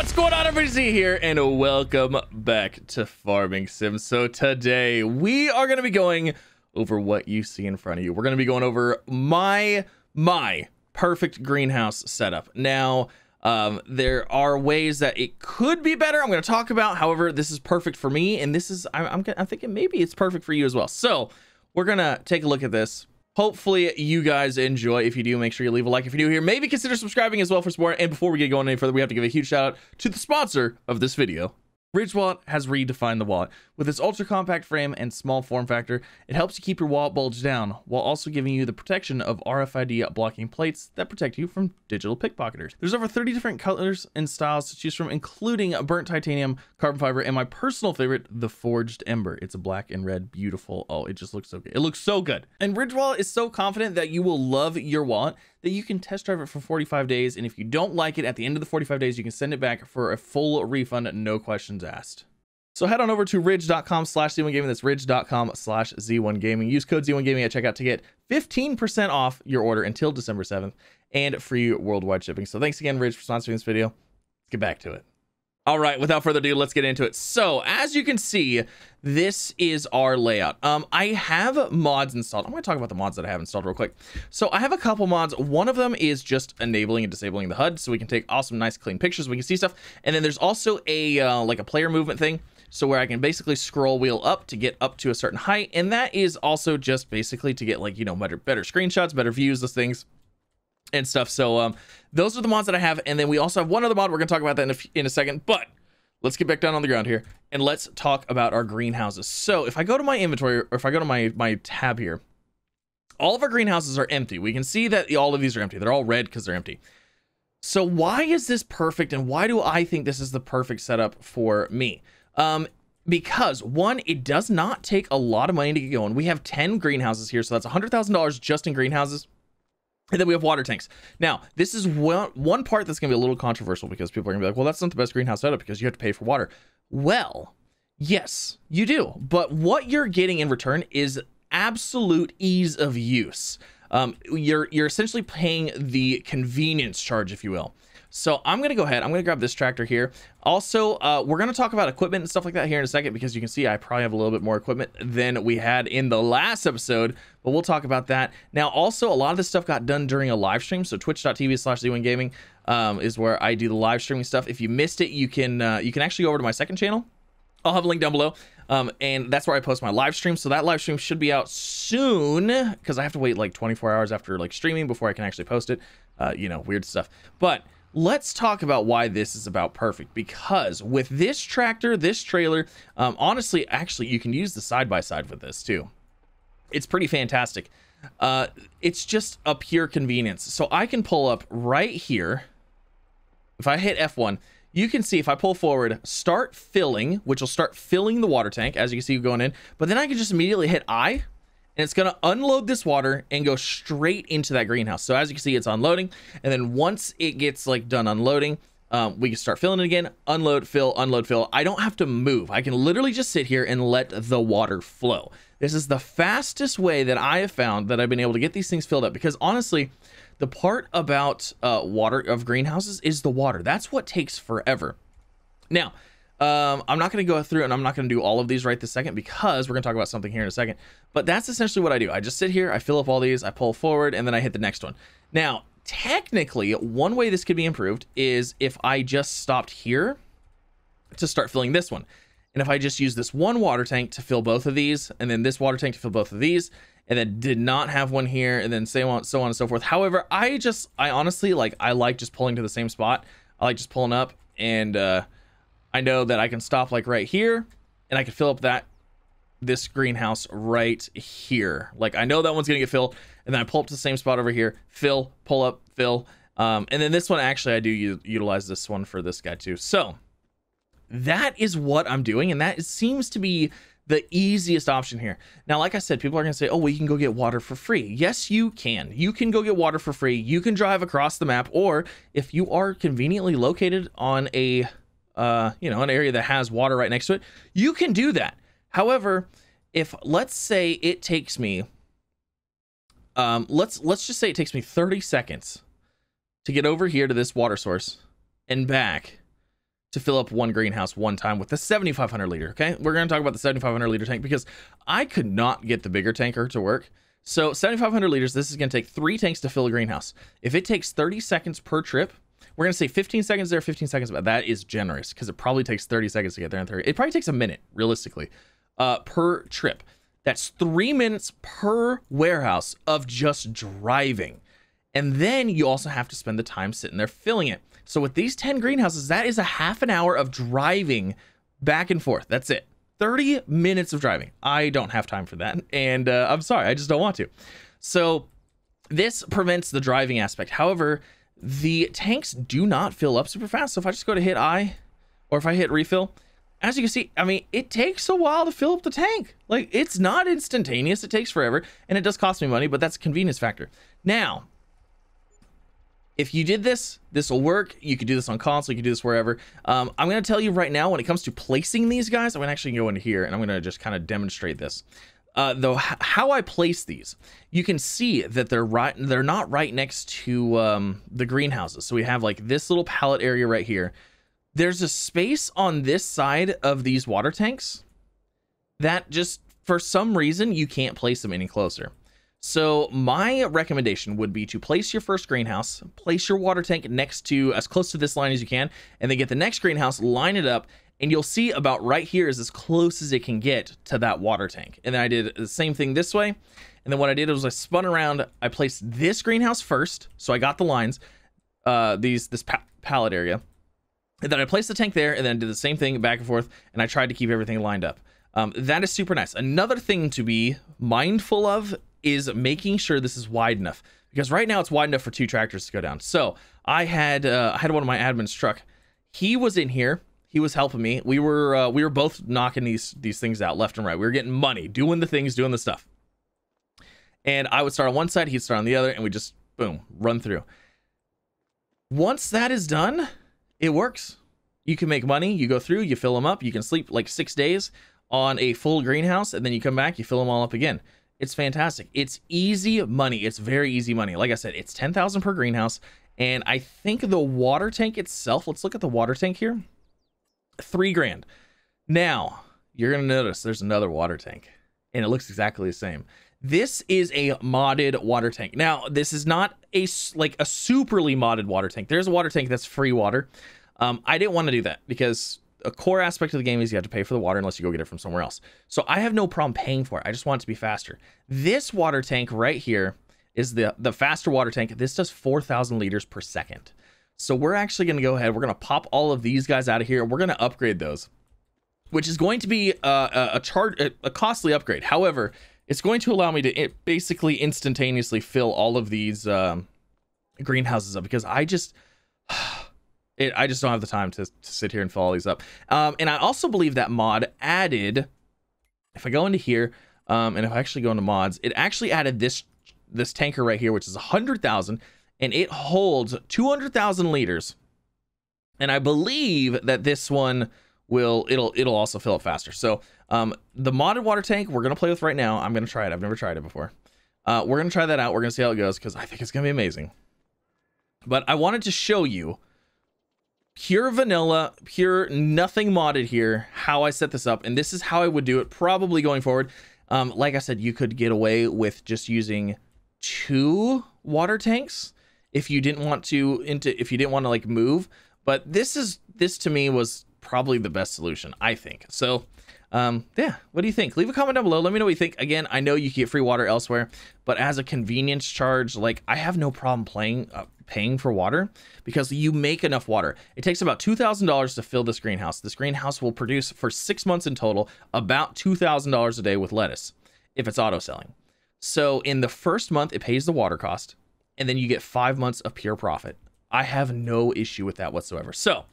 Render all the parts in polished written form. What's going on, everybody? Z here, and welcome back to Farming Sims. So today we are going to be going over what you see in front of you. We're going to be going over my perfect greenhouse setup. Now, there are ways that it could be better. I'm going to talk about, however, this is perfect for me, and this is I'm thinking maybe it's perfect for you as well. So we're going to take a look at this. Hopefully you guys enjoy. If you do, make sure you leave a like. If you're new here, maybe consider subscribing as well for support. And before we get going any further, we have to give a huge shout out to the sponsor of this video. Ridge Wallet has redefined the wallet. With its ultra compact frame and small form factor, it helps you keep your wallet bulge down while also giving you the protection of RFID blocking plates that protect you from digital pickpocketers. There's over 30 different colors and styles to choose from, including burnt titanium, carbon fiber, and my personal favorite, the forged ember. It's a black and red, beautiful. Oh, it just looks so good. It looks so good. And Ridge Wallet is so confident that you will love your wallet that you can test drive it for 45 days. And if you don't like it at the end of the 45 days, you can send it back for a full refund, no questions asked. So head on over to Ridge.com/Z1Gaming. That's Ridge.com/Z1Gaming. Use code Z1 Gaming at checkout to get 15% off your order until December 7th and free worldwide shipping. So thanks again, Ridge, for sponsoring this video. Let's get back to it. All right, without further ado, let's get into it. So as you can see, this is our layout. I have mods installed. I'm going to talk about the mods that I have installed real quick. So I have a couple mods. One of them is just enabling and disabling the HUD, so we can take awesome, nice, clean pictures. We can see stuff. And then there's also a like a player movement thing, so where I can basically scroll wheel up to get up to a certain height. And that is also just basically to get, like, you know, better screenshots, better views, those things and stuff. So those are the mods that I have, and then we also have one other mod. We're gonna talk about that in a second, but let's get back down on the ground here and let's talk about our greenhouses. So if I go to my inventory, or if I go to my tab here, all of our greenhouses are empty. We can see that all of these are empty. They're all red because they're empty. So why is this perfect, and why do I think this is the perfect setup for me? Because one, it does not take a lot of money to get going. We have 10 greenhouses here, so that's $100,000 just in greenhouses. And then we have water tanks. Now, this is one part that's going to be a little controversial, because people are going to be like, well, that's not the best greenhouse setup because you have to pay for water. Well, yes, you do. But what you're getting in return is absolute ease of use. You're essentially paying the convenience charge, if you will. So I'm going to go ahead. I'm going to grab this tractor here. Also, we're going to talk about equipment and stuff like that here in a second, because you can see I probably have a little bit more equipment than we had in the last episode, but we'll talk about that. Now, also, a lot of this stuff got done during a live stream. So twitch.tv/Z1Gaming is where I do the live streaming stuff. If you missed it, you can actually go over to my second channel. I'll have a link down below. And that's where I post my live stream. So that live stream should be out soon, because I have to wait like 24 hours after like streaming before I can actually post it. You know, weird stuff. But let's talk about why this is about perfect, because with this tractor, this trailer, honestly, actually, you can use the side-by-side with this too. It's pretty fantastic. It's just a pure convenience. So I can pull up right here. If I hit F1, you can see if I pull forward, start filling, which will start filling the water tank, as you can see going in, but then I can just immediately hit I, and it's going to unload this water and go straight into that greenhouse. So as you can see, it's unloading. And then once it gets like done unloading, we can start filling it again, unload, fill, unload, fill. I don't have to move. I can literally just sit here and let the water flow. This is the fastest way that I have found that I've been able to get these things filled up, because honestly, the part about water of greenhouses is the water. That's what takes forever. Now, I'm not going to go through, and I'm not going to do all of these right this second, because we're going to talk about something here in a second, but that's essentially what I do. I just sit here, I fill up all these, I pull forward, and then I hit the next one. Now, technically, one way this could be improved is if I just stopped here to start filling this one. And if I just use this one water tank to fill both of these, and then this water tank to fill both of these, and then did not have one here, and then so on and so forth. However, I honestly, like, I like just pulling to the same spot. I like just pulling up, and, I know that I can stop like right here, and I can fill up this greenhouse right here. Like, I know that one's gonna get filled, and then I pull up to the same spot over here, fill, pull up, fill. And then this one, actually, I do utilize this one for this guy too. So that is what I'm doing, and that seems to be the easiest option here. Now, like I said, people are gonna say, oh, well, you can go get water for free. Yes, you can. You can go get water for free. You can drive across the map, or if you are conveniently located on a you know, an area that has water right next to it, you can do that. However, if, let's say it takes me, let's just say it takes me 30 seconds to get over here to this water source and back, to fill up one greenhouse one time with the 7,500 liter. Okay, we're going to talk about the 7,500 liter tank because I could not get the bigger tanker to work. So 7,500 liters, this is going to take 3 tanks to fill a greenhouse. If it takes 30 seconds per trip, we're going to say 15 seconds there, 15 seconds, but that is generous because it probably takes 30 seconds to get there. It probably takes a minute, realistically, per trip. That's 3 minutes per warehouse of just driving. And then you also have to spend the time sitting there filling it. So with these 10 greenhouses, that is a half an hour of driving back and forth. That's it. 30 minutes of driving. I don't have time for that. And I'm sorry, I just don't want to. So this prevents the driving aspect. However, the tanks do not fill up super fast. So if I just go to hit I, or if I hit refill, as you can see, I mean, it takes a while to fill up the tank. Like, it's not instantaneous. It takes forever, and it does cost me money, but that's a convenience factor. Now, if you did this, this will work. You could do this on console, you could do this wherever. I'm going to tell you right now, when it comes to placing these guys, I'm going to actually go into here and I'm going to just kind of demonstrate this. Though how I place these, you can see that they're not right next to the greenhouses. So we have like this little pallet area right here. There's a space on this side of these water tanks that just for some reason you can't place them any closer. So my recommendation would be to place your first greenhouse, place your water tank next to as close to this line as you can, and then get the next greenhouse, line it up, and you'll see about right here is as close as it can get to that water tank. And then I did the same thing this way. And then what I did was I spun around, I placed this greenhouse first. So I got the lines, this pallet area. And then I placed the tank there and then did the same thing back and forth. And I tried to keep everything lined up. That is super nice. Another thing to be mindful of is making sure this is wide enough, because right now it's wide enough for 2 tractors to go down. So I had one of my admins truck. He was in here. He was helping me. We were both knocking these things out left and right. We were getting money, doing the things, doing the stuff. And I would start on one side, he'd start on the other, and we just boom, run through. Once that is done, it works. You can make money. You go through, you fill them up. You can sleep like 6 days on a full greenhouse, and then you come back, you fill them all up again. It's fantastic. It's easy money. It's very easy money. Like I said, it's 10,000 per greenhouse. And I think the water tank itself, let's look at the water tank here. 3 grand. Now you're going to notice there's another water tank and it looks exactly the same. This is a modded water tank. Now this is not a, like a superly modded water tank. There's a water tank that's free water. I didn't want to do that because a core aspect of the game is you have to pay for the water unless you go get it from somewhere else. So I have no problem paying for it. I just want it to be faster. This water tank right here is the faster water tank. This does 4,000 liters per second. So we're actually going to go ahead. We're going to pop all of these guys out of here. We're going to upgrade those, which is going to be a costly upgrade. However, it's going to allow me to basically instantaneously fill all of these greenhouses up because I just don't have the time to sit here and fill all these up. And I also believe that mod added, if I go into here, and if I actually go into mods, it actually added this tanker right here, which is 100,000, and it holds 200,000 liters. And I believe that this one it'll also fill up faster. So the modded water tank we're gonna play with right now. I'm gonna try it. I've never tried it before. We're gonna try that out. We're gonna see how it goes because I think it's gonna be amazing. But I wanted to show you pure vanilla, pure nothing modded here, how I set this up, and this is how I would do it probably going forward. Like I said, you could get away with just using 2 water tanks if you didn't want to like move, but this to me was probably the best solution, I think. So yeah, what do you think? Leave a comment down below, let me know what you think. Again, I know you can get free water elsewhere, but as a convenience charge, like I have no problem paying for water because you make enough water. It takes about $2,000 to fill this greenhouse. This greenhouse will produce for 6 months in total about $2,000 a day with lettuce if it's auto selling. So in the first month, it pays the water cost, and then you get 5 months of pure profit. I have no issue with that whatsoever. So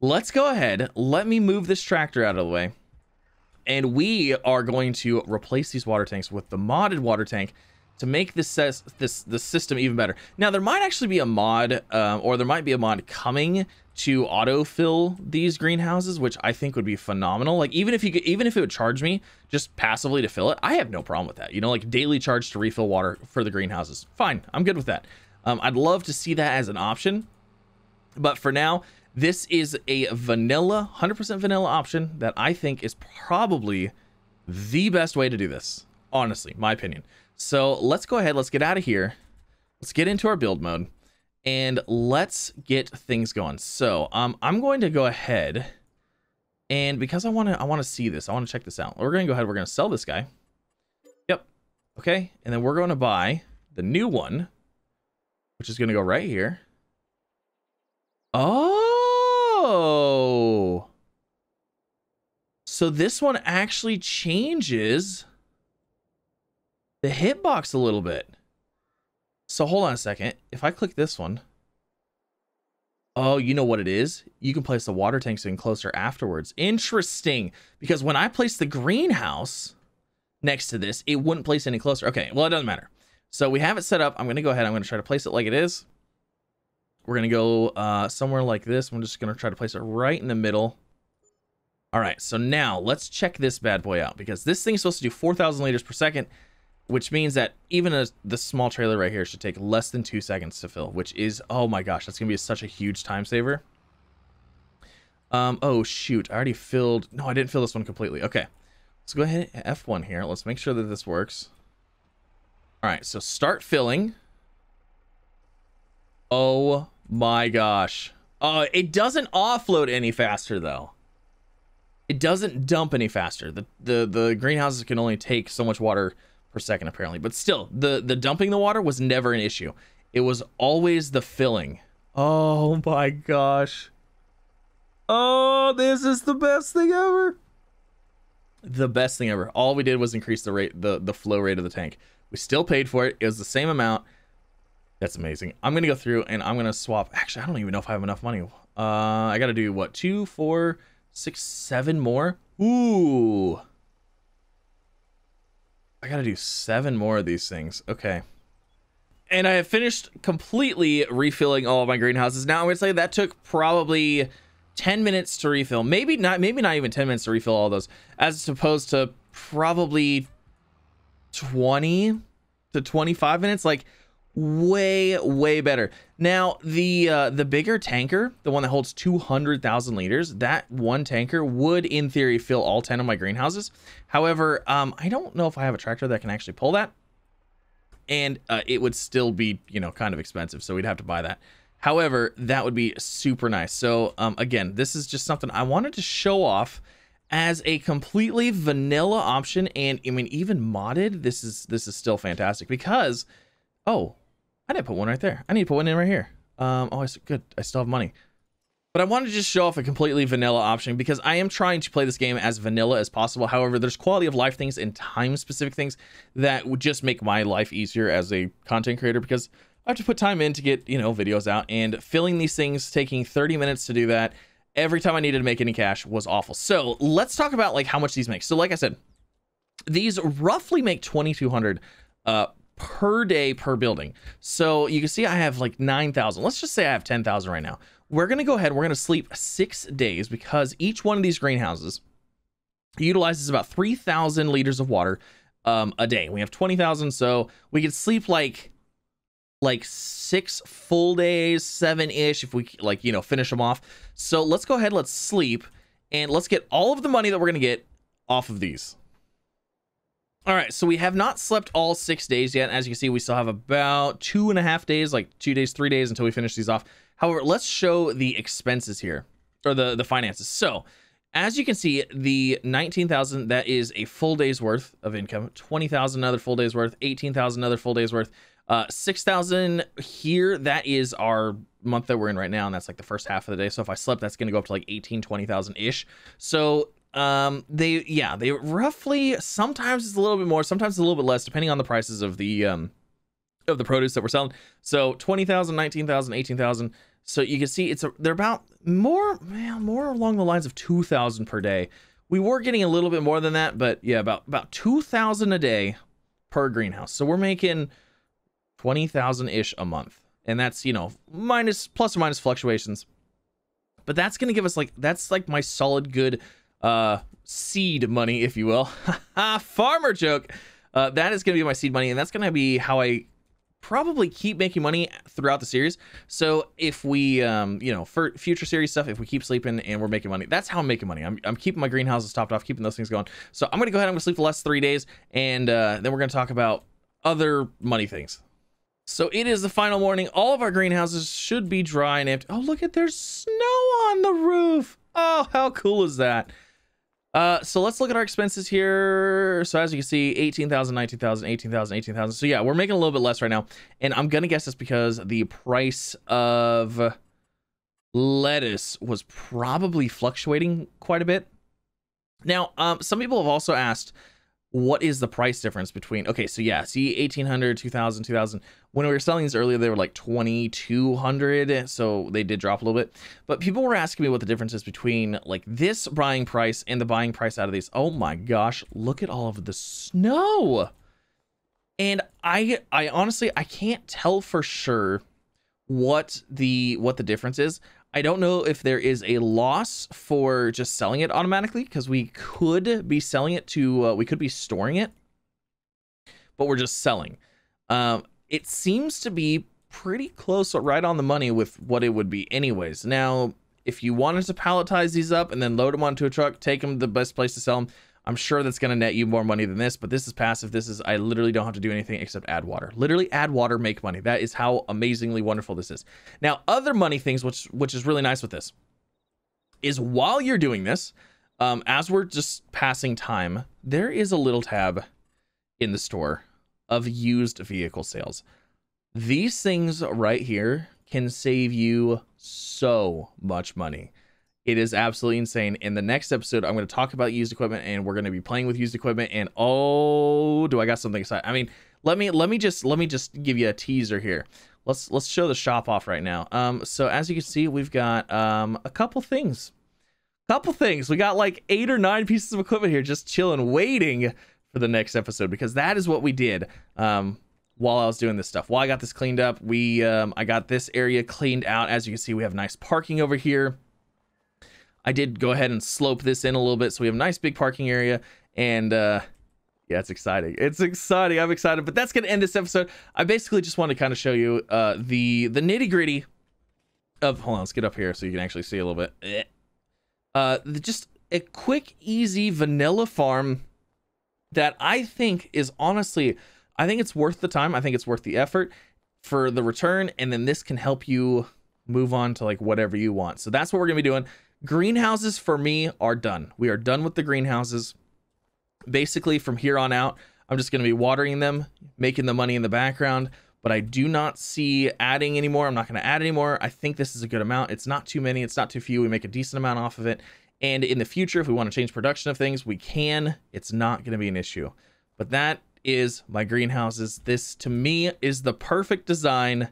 let's go ahead. Let me move this tractor out of the way. And we are going to replace these water tanks with the modded water tank to make this system even better. Now, there might actually be a mod or there might be a mod coming to autofill these greenhouses, which I think would be phenomenal. Like even if it would charge me just passively to fill it, I have no problem with that. You know, like daily charge to refill water for the greenhouses. Fine, I'm good with that. I'd love to see that as an option. But for now, This is a vanilla, 100% vanilla option that I think is probably the best way to do this. Honestly, my opinion. So let's go ahead. Let's get out of here. Let's get into our build mode and let's get things going. So I'm going to go ahead and because I want to see this. I want to check this out. We're going to go ahead. We're going to sell this guy. Yep. Okay. And then we're going to buy the new one, which is going to go right here. Oh, so this one actually changes the hitbox a little bit. So hold on a second. If I click this one, oh, you know what it is? You can place the water tanks in closer afterwards. Interesting, because when I place the greenhouse next to this, it wouldn't place any closer. Okay, well, it doesn't matter. So we have it set up. I'm going to go ahead. I'm going to try to place it like it is. We're going to go somewhere like this. I'm just going to try to place it right in the middle. All right, so now let's check this bad boy out because this thing's supposed to do 4,000 liters per second, which means that even the small trailer right here should take less than 2 seconds to fill, which is, oh my gosh, that's going to be such a huge time saver. Oh, shoot, I already filled. No, I didn't fill this one completely. Okay, let's go ahead and F1 here. Let's make sure that this works. All right, so start filling. Oh my gosh. It doesn't offload any faster though. It doesn't dump any faster. The greenhouses can only take so much water per second apparently, but still the dumping the water was never an issue. It was always the filling. Oh my gosh. Oh, this is the best thing ever. The best thing ever. All we did was increase the rate, the flow rate of the tank. We still paid for it. It was the same amount. That's amazing. I'm going to go through and I'm going to swap. Actually, I don't even know if I have enough money. I got to do what? 2, 4, 6, 7 more. Ooh. I got to do 7 more of these things. Okay. And I have finished completely refilling all of my greenhouses. Now I'm going to say that took probably 10 minutes to refill. Maybe not even 10 minutes to refill all those as opposed to probably 20 to 25 minutes. Like, way better. Now the bigger tanker, the one that holds 200,000 liters, that one tanker would in theory fill all 10 of my greenhouses. However, I don't know if I have a tractor that can actually pull that, and it would still be, you know, kind of expensive, so we'd have to buy that. However, that would be super nice. So again, this is just something I wanted to show off as a completely vanilla option, and I mean, even modded, this is still fantastic because, oh, I didn't put one right there. I need to put one in right here. Oh, good. I still have money. But I wanted to just show off a completely vanilla option because I am trying to play this game as vanilla as possible. However, there's quality of life things and time specific things that would just make my life easier as a content creator because I have to put time in to get, you know, videos out, and filling these things, taking 30 minutes to do that every time I needed to make any cash was awful. So let's talk about like how much these make. So like I said, these roughly make 2,200 per day per building. So you can see I have like 9,000. Let's just say I have 10,000 right now. We're going to go ahead. We're going to sleep 6 days because each one of these greenhouses utilizes about 3,000 liters of water a day. We have 20,000. So we could sleep like 6 full days, 7-ish if we like, you know, finish them off. So let's go ahead. Let's sleep and let's get all of the money that we're going to get off of these. All right, so we have not slept all 6 days yet. As you can see, we still have about 2.5 days, like 2 days, 3 days until we finish these off. However, let's show the expenses here, or the finances. So as you can see, the 19,000, that is a full day's worth of income, 20,000, another full day's worth, 18,000, another full day's worth, 6,000 here. That is our month that we're in right now, and that's like the first half of the day. So if I slept, that's going to go up to like 18, 20,000-ish. So they roughly, sometimes it's a little bit more, sometimes a little bit less, depending on the prices of the produce that we're selling. So 20,000, 19,000, 18,000. So you can see it's they're about more along the lines of 2,000 per day. We were getting a little bit more than that, but yeah, about 2,000 a day per greenhouse. So we're making 20,000-ish a month, and that's, you know, plus or minus fluctuations, but that's going to give us like, that's like my solid good, seed money, if you will. Farmer joke. That is going to be my seed money, and that's going to be how I probably keep making money throughout the series. So if we, you know, for future series stuff, if we keep sleeping and we're making money, that's how I'm making money. I'm keeping my greenhouses topped off, keeping those things going. So I'm going to go ahead and sleep the last 3 days, and then we're going to talk about other money things. So it is the final morning. All of our greenhouses should be dry and empty. Oh, look at, there's snow on the roof. Oh, how cool is that? So let's look at our expenses here. So as you can see, 18,000, 19,000, 18,000, 18,000. So yeah, we're making a little bit less right now. And I'm going to guess it's because the price of lettuce was probably fluctuating quite a bit. Now, some people have also asked, what is the price difference between, okay, so yeah, see 1,800, 2,000, 2,000. When we were selling these earlier, they were like 2,200, so they did drop a little bit. But people were asking me what the difference is between like this buying price and the buying price out of these. Oh my gosh, look at all of the snow. And I honestly, I can't tell for sure what the difference is. I don't know if there is a loss for just selling it automatically, because we could be selling it to, we could be storing it, but we're just selling. It seems to be pretty close, right on the money with what it would be anyways. Now, if you wanted to palletize these up and then load them onto a truck, take them to the best place to sell them, I'm sure that's going to net you more money than this, but this is passive. This is, I literally don't have to do anything except add water. Literally add water, make money. That is how amazingly wonderful this is. Now, other money things, which is really nice with this, is while you're doing this, as we're just passing time, there is a little tab in the store of used vehicle sales. These things right here can save you so much money. It is absolutely insane. In the next episode, I'm going to talk about used equipment, and we're going to be playing with used equipment. And oh, do I got something exciting? I mean, let me just give you a teaser here. Let's show the shop off right now. So as you can see, we've got a couple things. We got like 8 or 9 pieces of equipment here, just chilling, waiting for the next episode, because that is what we did. While I was doing this stuff, while I got this cleaned up, I got this area cleaned out. As you can see, we have nice parking over here. I did go ahead and slope this in a little bit, so we have a nice big parking area, and yeah, it's exciting. I'm excited, but that's going to end this episode. I basically just want to kind of show you the nitty-gritty of, hold on, let's get up here so you can actually see a little bit. Just a quick, easy vanilla farm that I think is honestly, I think it's worth the time. I think it's worth the effort for the return, and then this can help you move on to like whatever you want. So that's what we're going to be doing. Greenhouses for me are done. We are done with the greenhouses. Basically, from here on out, I'm just going to be watering them, making the money in the background, but I do not see adding anymore. I'm not going to add anymore. I think this is a good amount. It's not too many. It's not too few. We make a decent amount off of it. And in the future, if we want to change production of things, we can. It's not going to be an issue. But that is my greenhouses. This, to me, is the perfect design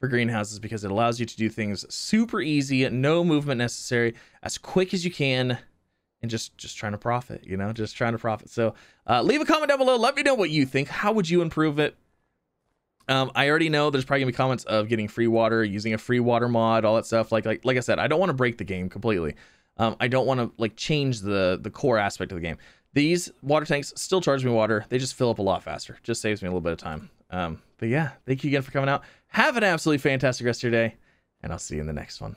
for greenhouses, because it allows you to do things super easy, no movement necessary, as quick as you can, and just trying to profit, you know, just trying to profit. So leave a comment down below, let me know what you think. How would you improve it? I already know there's probably gonna be comments of getting free water, using a free water mod, all that stuff. Like I said, I don't want to break the game completely. I don't want to like change the core aspect of the game. These water tanks still charge me water, they just fill up a lot faster, just saves me a little bit of time. But yeah, thank you again for coming out. Have an absolutely fantastic rest of your day, and I'll see you in the next one.